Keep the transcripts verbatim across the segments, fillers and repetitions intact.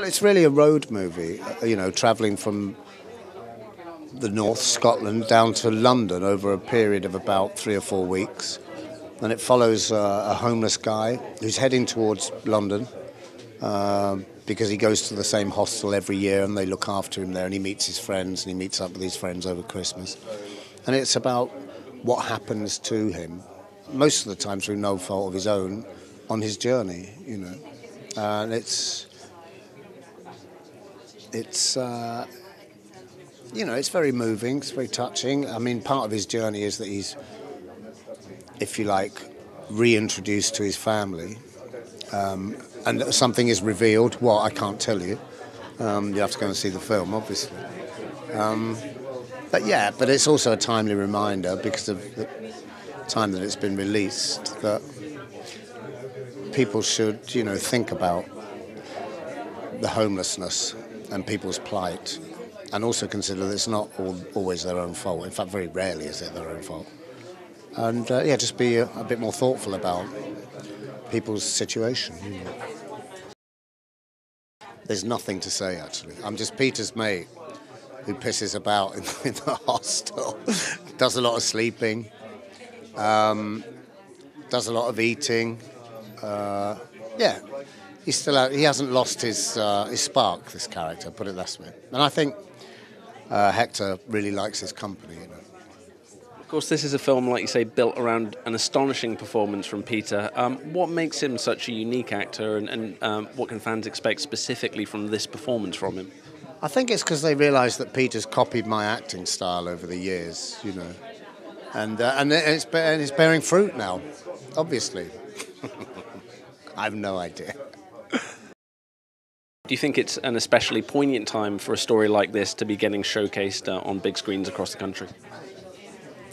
Well, it's really a road movie, you know, travelling from the north, Scotland, down to London over a period of about three or four weeks. And it follows uh, a homeless guy who's heading towards London uh, because he goes to the same hostel every year and they look after him there, and he meets his friends and he meets up with his friends over Christmas. And it's about what happens to him, most of the time through no fault of his own, on his journey, you know. Uh, and it's... It's... Uh, you know, it's very moving, it's very touching. I mean, part of his journey is that he's, if you like, reintroduced to his family. Um, and something is revealed. What, well, I can't tell you. Um, you have to go and see the film, obviously. Um, but yeah, but it's also a timely reminder, because of the time that it's been released, that people should, you know, think about the homelessness and people's plight. And also consider that it's not all, always their own fault. In fact, very rarely is it their own fault. And, uh, yeah, just be a, a bit more thoughtful about people's situation. Mm. There's nothing to say, actually. I'm just Peter's mate who pisses about in, in the hostel, does a lot of sleeping, um, does a lot of eating. Uh, yeah, he's still out. He hasn't lost his, uh, his spark, this character, put it that way. And I think... Uh, Hector really likes his company, you know. Of course, this is a film, like you say, built around an astonishing performance from Peter. Um, what makes him such a unique actor, and, and um, what can fans expect specifically from this performance from him? I think it's because they realise that Peter's copied my acting style over the years, you know. And, uh, and, it's, and it's bearing fruit now, obviously. I've no idea. Do you think it's an especially poignant time for a story like this to be getting showcased uh, on big screens across the country?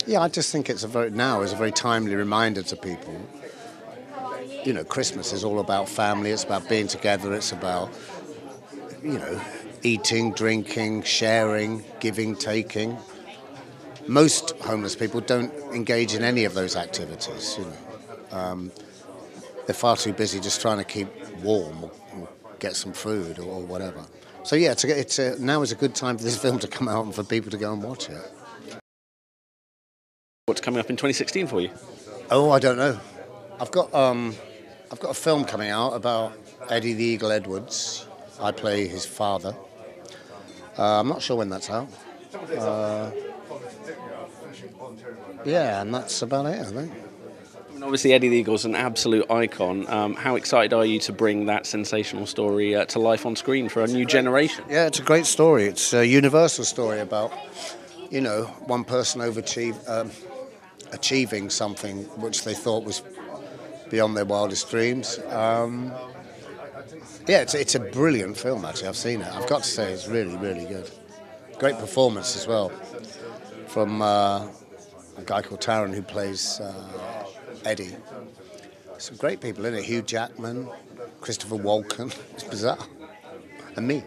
Yeah, I just think it's a very, now is a very timely reminder to people. You know, Christmas is all about family, it's about being together, it's about, you know, eating, drinking, sharing, giving, taking. Most homeless people don't engage in any of those activities, you know. Um, they're far too busy just trying to keep warm or, or get some food or whatever. So yeah, it's a, it's a, now is a good time for this film to come out and for people to go and watch it. What's coming up in twenty sixteen for you? Oh, I don't know. I've got um, I've got a film coming out about Eddie the Eagle Edwards. I play his father. Uh, I'm not sure when that's out. Uh, yeah, and that's about it, I think. Obviously, Eddie the Eagle's an absolute icon. Um, how excited are you to bring that sensational story uh, to life on screen for a new generation? Yeah, it's a great story. It's a universal story about, you know, one person overachieve, um, achieving something which they thought was beyond their wildest dreams. Um, yeah, it's, it's a brilliant film, actually. I've seen it. I've got to say it's really, really good. Great performance as well from uh, a guy called Taron who plays... Uh, Eddie. Some great people in it. Hugh Jackman, Christopher Walken. It's bizarre. And me.